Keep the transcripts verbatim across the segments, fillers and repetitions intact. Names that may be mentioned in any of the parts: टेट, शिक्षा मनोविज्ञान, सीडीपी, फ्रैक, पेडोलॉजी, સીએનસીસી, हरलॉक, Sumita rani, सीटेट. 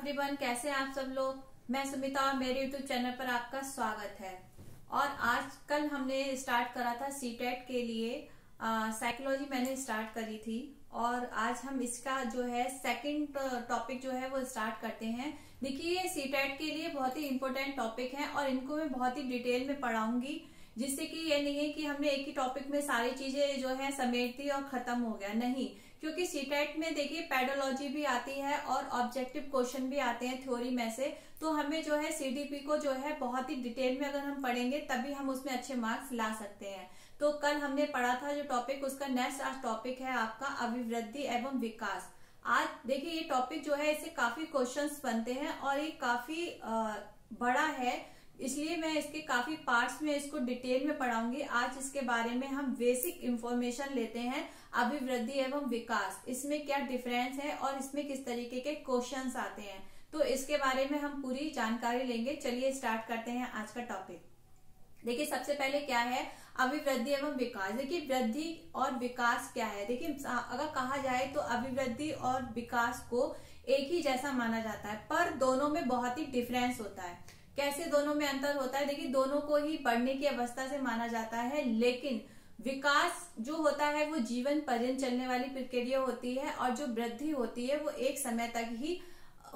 Everyone, कैसे हैं आप सब लोग। मैं सुमिता और मेरे यूट्यूब चैनल पर आपका स्वागत है। और आज कल हमने स्टार्ट करा था सीटेट के लिए साइकोलॉजी मैंने स्टार्ट करी थी, और आज हम इसका जो है सेकंड टॉपिक जो है वो स्टार्ट करते हैं। देखिए, ये सीटेट के लिए बहुत ही इम्पोर्टेंट टॉपिक है और इनको मैं बहुत ही डिटेल में पढ़ाऊंगी, जिससे कि ये नहीं है कि हमने एक ही टॉपिक में सारी चीजें जो है समेट दी और खत्म हो गया, नहीं। क्योंकि सीटेट में देखिए पेडोलॉजी भी आती है और ऑब्जेक्टिव क्वेश्चन भी आते हैं थ्योरी में से, तो हमें जो है सीडीपी को जो है बहुत ही डिटेल में अगर हम पढ़ेंगे तभी हम उसमें अच्छे मार्क्स ला सकते हैं। तो कल हमने पढ़ा था जो टॉपिक, उसका नेक्स्ट आज टॉपिक है आपका अभिवृद्धि एवं विकास। आज देखिए ये टॉपिक जो है इससे काफी क्वेश्चंस बनते हैं और ये काफी बड़ा है, इसलिए मैं इसके काफी पार्ट्स में इसको डिटेल में पढ़ाऊंगी। आज इसके बारे में हम बेसिक इंफॉर्मेशन लेते हैं अभिवृद्धि एवं विकास, इसमें क्या डिफरेंस है और इसमें किस तरीके के क्वेश्चंस आते हैं, तो इसके बारे में हम पूरी जानकारी लेंगे। चलिए स्टार्ट करते हैं आज का टॉपिक। देखिए सबसे पहले क्या है अभिवृद्धि एवं विकास। देखिए वृद्धि और विकास क्या है। देखिए अगर कहा जाए तो अभिवृद्धि और विकास को एक ही जैसा माना जाता है, पर दोनों में बहुत ही डिफरेंस होता है। कैसे दोनों में अंतर होता है? देखिए दोनों को ही बढ़ने की अवस्था से माना जाता है, लेकिन विकास जो होता है वो जीवन पर्यंत चलने वाली प्रक्रिया होती है और जो वृद्धि होती है वो एक समय तक ही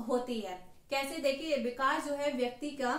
होती है। कैसे? देखिए विकास जो है व्यक्ति का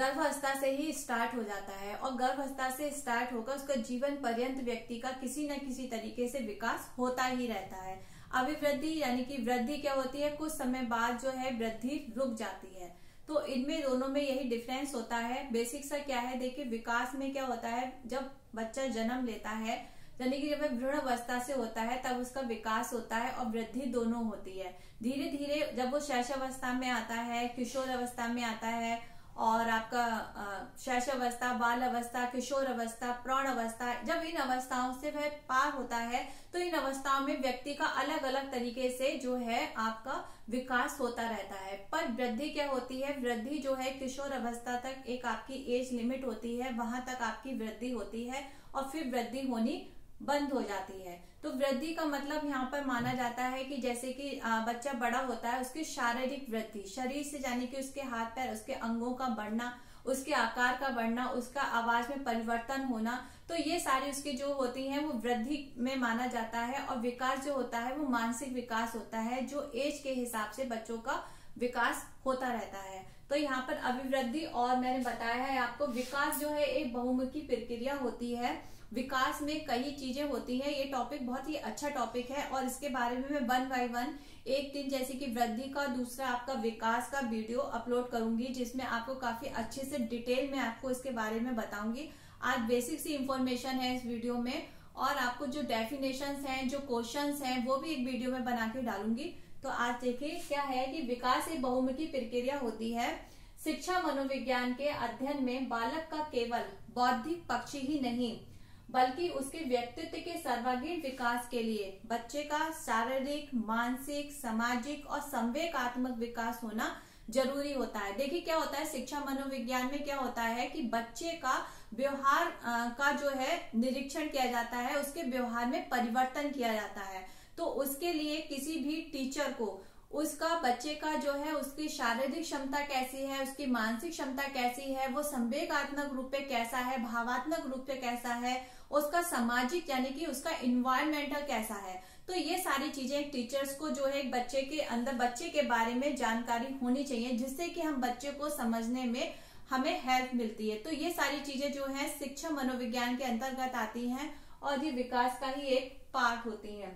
गर्भावस्था से ही स्टार्ट हो जाता है और गर्भावस्था से स्टार्ट होकर उसका जीवन पर्यंत व्यक्ति का किसी न किसी तरीके से विकास होता ही रहता है। अभिवृद्धि यानी कि वृद्धि क्या होती है, कुछ समय बाद जो है वृद्धि रुक जाती है। तो इनमें दोनों में यही डिफरेंस होता है। बेसिक सा क्या है, देखिए विकास में क्या होता है, जब बच्चा जन्म लेता है यानी कि जब वह भ्रूण अवस्था से होता है तब उसका विकास होता है और वृद्धि दोनों होती है। धीरे धीरे जब वो शैशवावस्था में आता है, किशोर अवस्था में आता है, और आपका शैशवावस्था, बाल अवस्था, किशोर अवस्था, प्रौढ़ अवस्था, जब इन अवस्थाओं से वह पार होता है तो इन अवस्थाओं में व्यक्ति का अलग अलग तरीके से जो है आपका विकास होता रहता है। पर वृद्धि क्या होती है? वृद्धि जो है किशोर अवस्था तक एक आपकी एज लिमिट होती है, वहां तक आपकी वृद्धि होती है और फिर वृद्धि होनी बंद हो जाती है। तो वृद्धि का मतलब यहाँ पर माना जाता है कि जैसे कि बच्चा बड़ा होता है उसकी शारीरिक वृद्धि, शरीर से यानी कि उसके हाथ पैर, उसके अंगों का बढ़ना, उसके आकार का बढ़ना, उसका आवाज में परिवर्तन होना, तो ये सारी उसकी जो होती है वो वृद्धि में माना जाता है। और विकास जो होता है वो मानसिक विकास होता है, जो एज के हिसाब से बच्चों का विकास होता रहता है। तो यहाँ पर अभिवृद्धि और मैंने बताया है आपको विकास जो है एक बहुमुखी प्रक्रिया होती है, विकास में कई चीजें होती है। ये टॉपिक बहुत ही अच्छा टॉपिक है और इसके बारे में मैं वन बाय वन एक दिन जैसे कि वृद्धि का, दूसरा आपका विकास का वीडियो अपलोड करूंगी, जिसमें आपको काफी अच्छे से डिटेल में आपको इसके बारे में बताऊंगी। आज बेसिक सी इंफॉर्मेशन है इस वीडियो में, और आपको जो डेफिनेशंस हैं, जो क्वेश्चंस हैं, वो भी एक वीडियो में बना के डालूंगी। तो आज देखिए क्या है कि विकास एक बहुमुखी प्रक्रिया होती है। शिक्षा मनोविज्ञान के अध्ययन में बालक का केवल बौद्धिक पक्ष ही नहीं बल्कि उसके व्यक्तित्व के सर्वांगीण विकास के लिए बच्चे का शारीरिक, मानसिक, सामाजिक और संवेगात्मक विकास होना जरूरी होता है। देखिए क्या होता है शिक्षा मनोविज्ञान में, क्या होता है कि बच्चे का व्यवहार का जो है निरीक्षण किया जाता है, उसके व्यवहार में परिवर्तन किया जाता है। तो उसके लिए किसी भी टीचर को उसका बच्चे का जो है उसकी शारीरिक क्षमता कैसी है, उसकी मानसिक क्षमता कैसी है, वो संवेगात्मक रूप से कैसा है, भावात्मक रूप से कैसा है, उसका सामाजिक यानी कि उसका इन्वायरमेंटल कैसा है, तो ये सारी चीजें टीचर्स को जो है बच्चे के अंदर बच्चे के बारे में जानकारी होनी चाहिए, जिससे कि हम बच्चे को समझने में हमें हेल्प मिलती है। तो ये सारी चीजें जो है शिक्षा मनोविज्ञान के अंतर्गत आती है और ये विकास का ही एक पार्ट होती है।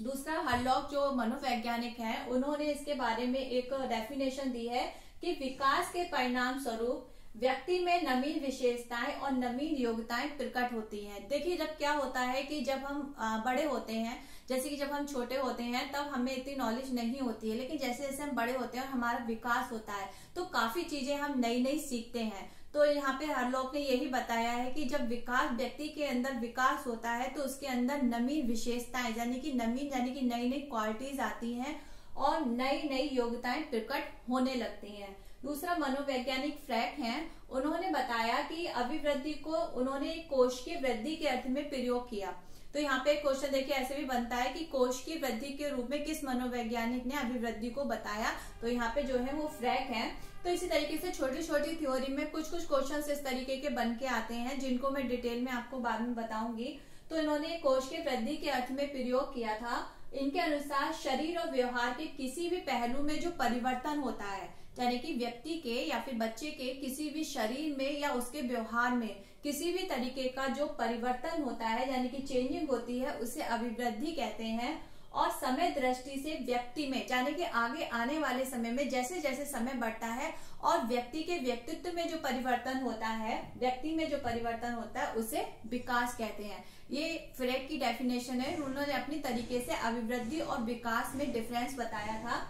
दूसरा हरलॉक जो मनोवैज्ञानिक हैं, उन्होंने इसके बारे में एक डेफिनेशन दी है कि विकास के परिणाम स्वरूप व्यक्ति में नवीन विशेषताएं और नवीन योग्यताएं प्रकट होती हैं। देखिए जब क्या होता है कि जब हम बड़े होते हैं, जैसे कि जब हम छोटे होते हैं तब हमें इतनी नॉलेज नहीं होती है, लेकिन जैसे जैसे हम बड़े होते हैं और हमारा विकास होता है तो काफी चीजें हम नई नई सीखते हैं। तो यहाँ पे हरलॉक ने यही बताया है कि जब विकास व्यक्ति के अंदर विकास होता है तो उसके अंदर नवीन विशेषताएं यानी कि नवीन यानी कि नई नई क्वालिटीज आती हैं और नई नई योग्यताएं प्रकट होने लगती हैं। दूसरा मनोवैज्ञानिक फ्रैक हैं, उन्होंने बताया कि अभिवृद्धि को उन्होंने कोश के वृद्धि के अर्थ में प्रयोग किया। तो यहाँ पे क्वेश्चन देखिए ऐसे भी बनता है कि कोश की वृद्धि के रूप में किस मनोवैज्ञानिक ने अभिवृद्धि को बताया, तो यहाँ पे जो है वो फ्रैक है। तो इसी तरीके से छोटी छोटी थ्योरी में कुछ कुछ क्वेश्चन इस तरीके के बन के आते हैं जिनको मैं डिटेल में आपको बाद में बताऊंगी। तो इन्होंने कोश के वृद्धि के अर्थ में प्रयोग किया था। इनके अनुसार शरीर और व्यवहार के किसी भी पहलू में जो परिवर्तन होता है, यानी कि व्यक्ति के या फिर बच्चे के किसी भी शरीर में या उसके व्यवहार में किसी भी तरीके का जो परिवर्तन होता है, यानी कि चेंजिंग होती है, उसे अभिवृद्धि कहते हैं। और समय दृष्टि से व्यक्ति में, यानी कि आगे आने वाले समय में जैसे जैसे समय बढ़ता है और व्यक्ति के व्यक्तित्व में जो परिवर्तन होता है, व्यक्ति में जो परिवर्तन होता है उसे विकास कहते हैं। ये फ्रैक की डेफिनेशन है। उन्होंने अपनी तरीके से अभिवृद्धि और विकास में डिफरेंस बताया था।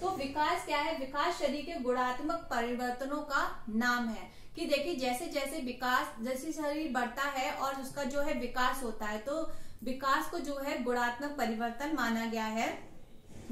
तो विकास क्या है? विकास शरीर के गुणात्मक परिवर्तनों का नाम है कि देखिए जैसे जैसे विकास, जैसे शरीर बढ़ता है और उसका जो है विकास होता है, तो विकास को जो है गुणात्मक परिवर्तन माना गया है।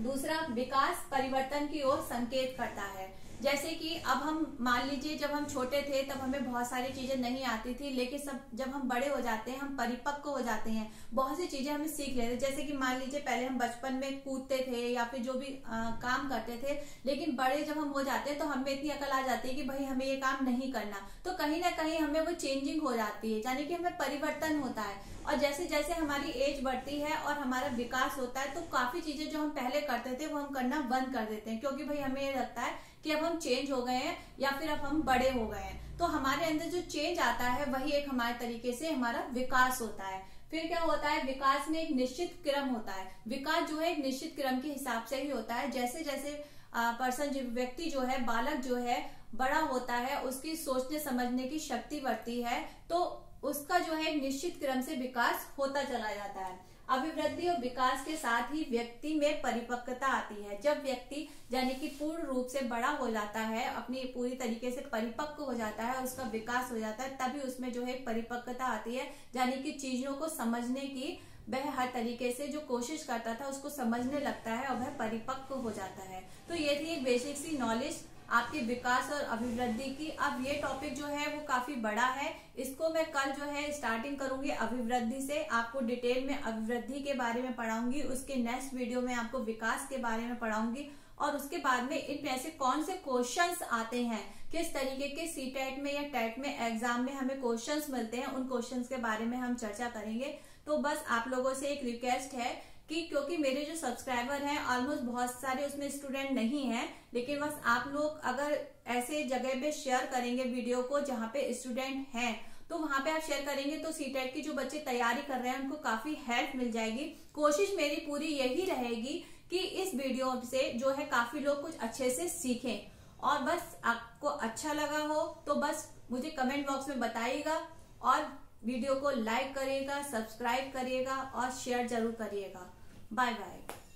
दूसरा, विकास परिवर्तन की ओर संकेत करता है। जैसे कि अब हम मान लीजिए जब हम छोटे थे तब हमें बहुत सारी चीजें नहीं आती थी, लेकिन सब जब हम बड़े हो जाते हैं, हम परिपक्व हो जाते हैं, बहुत सी चीजें हमें सीख लेते हैं। जैसे कि मान लीजिए पहले हम बचपन में कूदते थे या फिर जो भी आ, काम करते थे, लेकिन बड़े जब हम हो जाते हैं तो हमें इतनी अकल आ जाती है कि भाई हमें ये काम नहीं करना। तो कहीं ना कहीं हमें वो चेंजिंग हो जाती है, यानी कि हमें परिवर्तन होता है। और जैसे जैसे हमारी एज बढ़ती है और हमारा विकास होता है तो काफी चीजें जो हम पहले करते थे वो हम करना बंद कर देते हैं, क्योंकि भाई हमें ये लगता है कि अब हम चेंज हो गए हैं या फिर अब हम बड़े हो गए हैं। तो हमारे अंदर जो चेंज आता है वही एक हमारे तरीके से हमारा विकास होता है। फिर क्या होता है? विकास में एक निश्चित क्रम होता है। विकास जो है एक निश्चित क्रम के हिसाब से ही होता है। जैसे जैसे पर्सन जो व्यक्ति जो है, बालक जो है बड़ा होता है, उसकी सोचने समझने की शक्ति बढ़ती है, तो उसका जो है एक निश्चित क्रम से विकास होता चला जाता है। अभिवृद्धि और विकास के साथ ही व्यक्ति में परिपक्वता आती है। जब व्यक्ति यानी कि पूर्ण रूप से बड़ा हो जाता है, अपनी पूरी तरीके से परिपक्व हो जाता है, उसका विकास हो जाता है, तभी उसमें जो है परिपक्वता आती है, यानी कि चीजों को समझने की वह हर तरीके से जो कोशिश करता था उसको समझने लगता है और वह परिपक्व हो जाता है। तो ये थी एक बेसिक सी नॉलेज आपके विकास और अभिवृद्धि की। अब ये टॉपिक जो है वो काफी बड़ा है, इसको मैं कल जो है स्टार्टिंग करूंगी अभिवृद्धि से, आपको डिटेल में अभिवृद्धि के बारे में पढ़ाऊंगी। उसके नेक्स्ट वीडियो में आपको विकास के बारे में पढ़ाऊंगी और उसके बाद में इनमें ऐसे कौन से क्वेश्चंस आते हैं, किस तरीके के सीटेट में या टेट में एग्जाम में हमें क्वेश्चंस मिलते हैं, उन क्वेश्चंस के बारे में हम चर्चा करेंगे। तो बस आप लोगों से एक रिक्वेस्ट है कि क्योंकि मेरे जो सब्सक्राइबर हैं ऑलमोस्ट बहुत सारे उसमें स्टूडेंट नहीं हैं, लेकिन बस आप लोग अगर ऐसे जगह पे शेयर करेंगे वीडियो को जहाँ पे स्टूडेंट हैं, तो वहाँ पे आप शेयर करेंगे तो सीटेट की जो बच्चे तैयारी कर रहे हैं उनको काफी हेल्प मिल जाएगी। कोशिश मेरी पूरी यही रहेगी कि इस वीडियो से जो है काफी लोग कुछ अच्छे से सीखें। और बस आपको अच्छा लगा हो तो बस मुझे कमेंट बॉक्स में बताइएगा और वीडियो को लाइक करिएगा, सब्सक्राइब करिएगा और शेयर जरूर करिएगा। Bye bye.